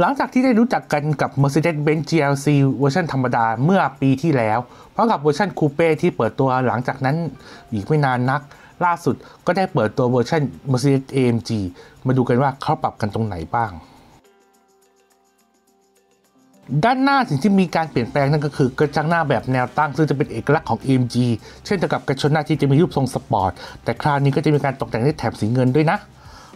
หลังจากที่ได้รู้จักกันกับ Mercedes-Benz G.L.C. เวอร์ชันธรรมดาเมื่อปีที่แล้วพร้อมกับเวอร์ชันคูเป้ที่เปิดตัวหลังจากนั้นอีกไม่นานนักล่าสุดก็ได้เปิดตัวเวอร์ชัน Mercedes-AMG มาดูกันว่าเขาปรับกันตรงไหนบ้างด้านหน้าสิ่งที่มีการเปลี่ยนแปลงนั่นก็คือกระจังหน้าแบบแนวตั้งซึ่งจะเป็นเอกลักษณ์ของ AMG เช่นเดียวกับกระจกหน้าที่จะมีรูปทรงสปอร์ตแต่คราวนี้ก็จะมีการตกแต่งด้วยแถบสีเงินด้วยนะ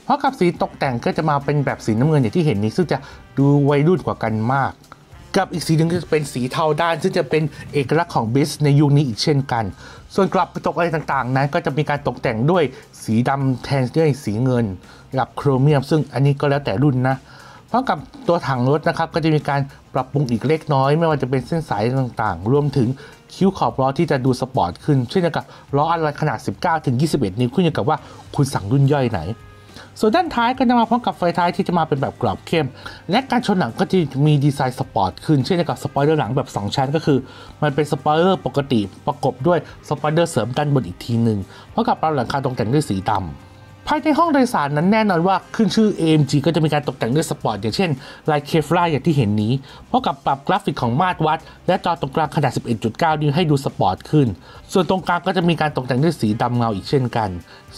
เพราะกับสีตกแต่งก็จะมาเป็นแบบสีน้ำเงินอย่างที่เห็นนี้ซึ่งจะดูวัยรุ่นกว่ากันมากกับอีกสีหนึ่งจะเป็นสีเทาด้านซึ่งจะเป็นเอกลักษณ์ของบิสในยุคนี้อีกเช่นกันส่วนกลับกระจกอะไรต่างๆนั้นก็จะมีการตกแต่งด้วยสีดำแทนด้วยสีเงินกับโครเมียมซึ่งอันนี้ก็แล้วแต่รุ่นนะพร้อมกับตัวถังรถนะครับก็จะมีการปรับปรุงอีกเล็กน้อยไม่ว่าจะเป็นเส้นสายต่างๆรวมถึงคิ้วขอบล้อที่จะดูสปอร์ตขึ้นเช่นเดียวกับล้ออะไรขนาด 19-21 นิ้วขึ้นอยู่กับว่าคุณสั่งรุ่นย่อยไหนส่วนด้านท้ายก็จะมาพร้อมกับไฟท้ายที่จะมาเป็นแบบกรอบเข้มและการชนหลังก็จะมีดีไซน์สปอร์ตขึ้นเช่นเดียวกับสปอยเลอร์หลังแบบ2ชั้นก็คือมันเป็นสปอยเลอร์ปกติประกบด้วยสปอยเลอร์เสริมด้านบนอีกทีหนึ่งพร้อมกับปรับหลังคาตกแต่งด้วยสีดำภายในห้องโดยสารนั้นแน่นอนว่าขึ้นชื่อ AMG ก็จะมีการตกแต่งด้วยสปอร์ตอย่างเช่นลายเคฟล่าอย่างที่เห็นนี้พร้อมกับปรับกราฟิกของมาตรวัดและจอตรงกลางขนาด 11.9 นิ้วให้ดูสปอร์ตขึ้นส่วนตรงกลางก็จะมีการตกแต่งด้วยสีดำเงาอีกเช่นกัน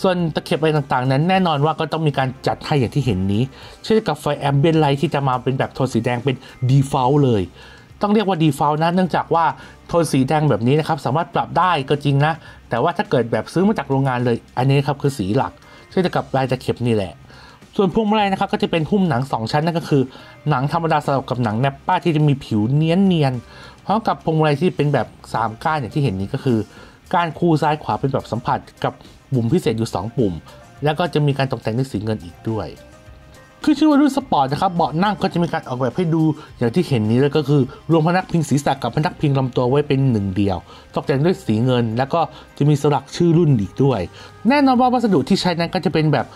ส่วนตะเข็บอะไรต่างๆนั้นแน่นอนว่าก็ต้องมีการจัดให้อย่างที่เห็นนี้เช่นกับไฟแอมเบียนไลท์ที่จะมาเป็นแบบโทนสีแดงเป็น Default เลยต้องเรียกว่า Default นะเนื่องจากว่าโทนสีแดงแบบนี้นะครับสามารถปรับได้ก็จริงนะแต่ว่าถ้าเกิดแบบซื้อมาจากโรงงานเลยอันนี้ครับคือสีหลักเช่นกับลายตะเข็บนี่แหละส่วนพวงมาลัยนะครับก็จะเป็นหุ้มหนัง2ชั้นนั่นก็คือหนังธรรมดาสลับกับหนังแนปป้าที่จะมีผิวเนียนพร้อมกับพวงมาลัยที่เป็นแบบ3ก้านอย่างที่เห็นนี้ก็คือก้านคู่ซ้ายขวาเป็นแบบสัมผัสกับปุ่มพิเศษอยู่2ปุ่มแล้วก็จะมีการตกแต่งด้วยสีเงินอีกด้วยคือชื่อว่ารุ่นสปอร์ตนะครับเบาะนั่งก็จะมีการออกแบบให้ดูอย่างที่เห็นนี้แล้วก็คือรวมพนักพิงศีรษะกับพนักพิงลำตัวไว้เป็นหนึ่งเดียวตกแต่งด้วยสีเงินแล้วก็จะมีสลักชื่อรุ่นอีกด้วยแน่นอนว่าวัสดุที่ใช้นั้นก็จะเป็นแบบ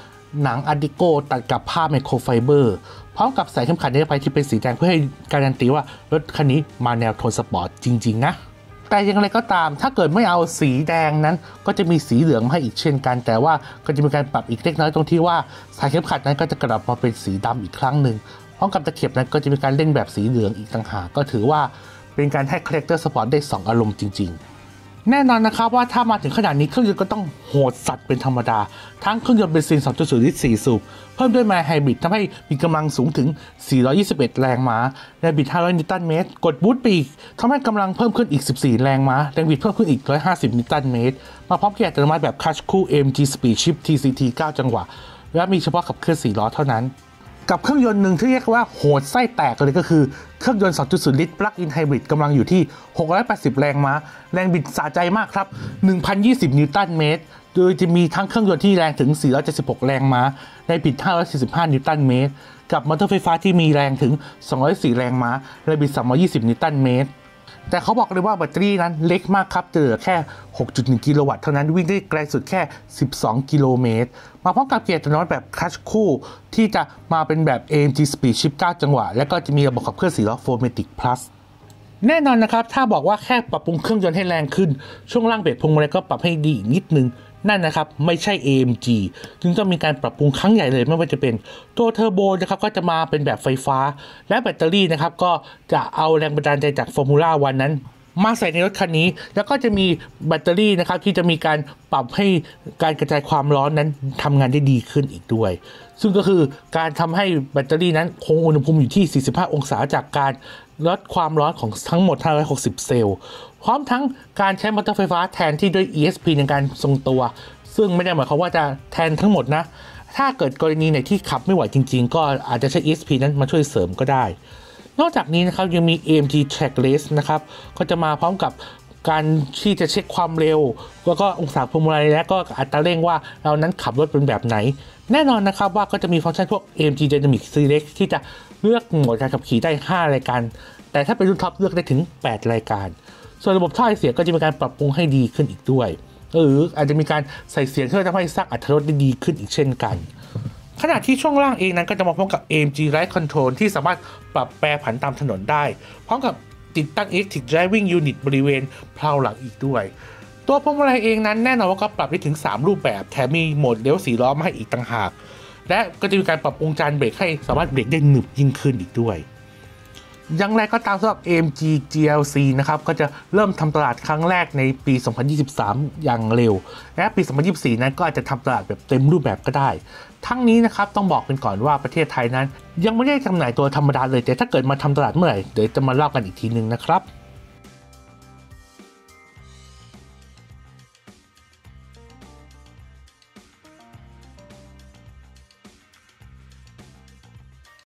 หนังอะดิโก้ตัดกับผ้าไมโครไฟเบอร์พร้อมกับสายเข็มขัดนิรภัยที่เป็นสีแดงเพื่อให้การันตีว่ารถคันนี้มาแนวโทนสปอร์ตจริงๆนะแต่อย่างไรก็ตามถ้าเกิดไม่เอาสีแดงนั้นก็จะมีสีเหลืองให้อีกเช่นกันแต่ว่าก็จะมีการปรับอีกเล็กน้อยตรงที่ว่าสายเข็มขัดนั้นก็จะกลับมาเป็นสีดำอีกครั้งหนึ่งพร้อมกับตะเข็บนั้นก็จะมีการเล่นแบบสีเหลืองอีกต่างหากก็ถือว่าเป็นการให้คาแรคเตอร์สปอร์ตได้2อารมณ์จริงๆแน่นอนนะครับว่าถ้ามาถึงขนาดนี้เครื่องยนต์ก็ต้องโหดสัตว์เป็นธรรมดาทั้งเครื่องยนต์เบนซิน 2.0 ลิตร 4 สูบเพิ่มด้วยไมล์ไฮบริดทำให้มีกำลังสูงถึง421แรงม้าแรงบิด500นิวตันเมตรกดบูสต์ปีกทำให้กำลังเพิ่มขึ้นอีก14แรงม้าแรงบิดเพิ่มขึ้นอีก150นิวตันเมตรมาพร้อมเกียร์อัตโนมัติแบบคลัตชคู่ AMG Speedshift TCT 9 จังหวะและมีเฉพาะกับเครื่อง4ล้อเท่านั้นกับเครื่องยนต์หนึ่งที่เรียกว่าโหดไส้แตกเลยก็คือเครื่องยนต์ 2.0 ลิตร Plug-in Hybrid กำลังอยู่ที่680แรงม้าแรงบิดสะใจมากครับ 1,020 นิวตันเมตรโดยจะมีทั้งเครื่องยนต์ที่แรงถึง476แรงม้าแรงบิด545นิวตันเมตรกับมอเตอร์ไฟฟ้าที่มีแรงถึง204แรงม้าแรงบิด320นิวตันเมตรแต่เขาบอกเลยว่าแบตเตอรี่นั้นเล็กมากครับเหลือแค่ 6.1 กิโลวัตต์เท่านั้นวิ่งได้ไกลสุดแค่12กิโลเมตรมาพร้อมกับเกียร์อัตโนมัติแบบคลัตชคู่ที่จะมาเป็นแบบ AMG Speedshift 9 จังหวะและก็จะมีระบบขับเคลื่อน4ล้อ 4Matic+ แน่นอนนะครับถ้าบอกว่าแค่ปรับปรุงเครื่องยนต์ให้แรงขึ้นช่วงล่างเบรกพวงมาลัยก็ปรับให้ดีอีกนิดนึงนั่นนะครับไม่ใช่ AMG จึงต้องมีการปรับปรุงครั้งใหญ่เลยไม่ว่าจะเป็นตัวเทอร์โบนะครับก็จะมาเป็นแบบไฟฟ้าและแบตเตอรี่นะครับก็จะเอาแรงบันดาลใจจาก Formula 1 นั้นมาใส่ในรถคันนี้แล้วก็จะมีแบตเตอรี่นะครับที่จะมีการปรับให้การกระจายความร้อนนั้นทำงานได้ดีขึ้นอีกด้วยซึ่งก็คือการทำให้แบตเตอรี่นั้นคงอุณหภูมิอยู่ที่45องศาจากการลดความร้อนของทั้งหมด560เซลล์พร้อมทั้งการใช้มอเตอร์ไฟฟ้าแทนที่ด้วย E.S.P. ในการทรงตัวซึ่งไม่ได้หมายความว่าจะแทนทั้งหมดนะถ้าเกิดกรณีไหนที่ขับไม่ไหวจริงๆก็อาจจะใช้ E.S.P. นั้นมาช่วยเสริมก็ได้นอกจากนี้นะครับยังมี AMG Track List นะครับก็จะมาพร้อมกับการที่จะเช็คความเร็วแล้วก็องศาพวงมาลัยและก็อัตราเร่งว่าเรานั้นขับรถเป็นแบบไหนแน่นอนนะครับว่าก็จะมีฟังก์ชันพวก AMG Dynamic Select ที่จะเลือกโหมดการขับขี่ได้5รายการแต่ถ้าเป็นรุ่นท็อปเลือกได้ถึง8รายการส่วนระบบท่อไอเสียก็จะมีการปรับปรุงให้ดีขึ้นอีกด้วยหรืออาจจะมีการใส่เสียงเพื่อทำให้สร้างอรรถรสได้ดีขึ้นอีกเช่นกันขณะที่ช่วงล่างเองนั้นก็จะมาพร้อมกับ AMG Drive Control ที่สามารถปรับแปรผันตามถนนได้พร้อมกับติดตั้ง X-T Driving Unit บริเวณเพลาหลังอีกด้วยตัวพวงมาลัยเองนั้นแน่นอนว่าก็ปรับได้ถึง3รูปแบบแถมมีโหมดเลี้ยว4ล้อมาให้อีกต่างหาก และก็จะมีการปรับองศาเบรกให้สามารถเบรกได้หนึบยิ่งขึ้นอีกด้วยอย่างไรก็ตามสำหรับ AMG GLC นะครับก็จะเริ่มทำตลาดครั้งแรกในปี 2023 อย่างเร็วและปี 2024 นั้นก็อาจจะทำตลาดแบบเต็มรูปแบบก็ได้ทั้งนี้นะครับต้องบอกกันก่อนว่าประเทศไทยนั้นยังไม่ได้จำหน่ายตัวธรรมดาเลยแต่ถ้าเกิดมาทำตลาดเมื่อไหร่เดี๋ยวจะมาเล่ากันอีกทีนึงนะครับ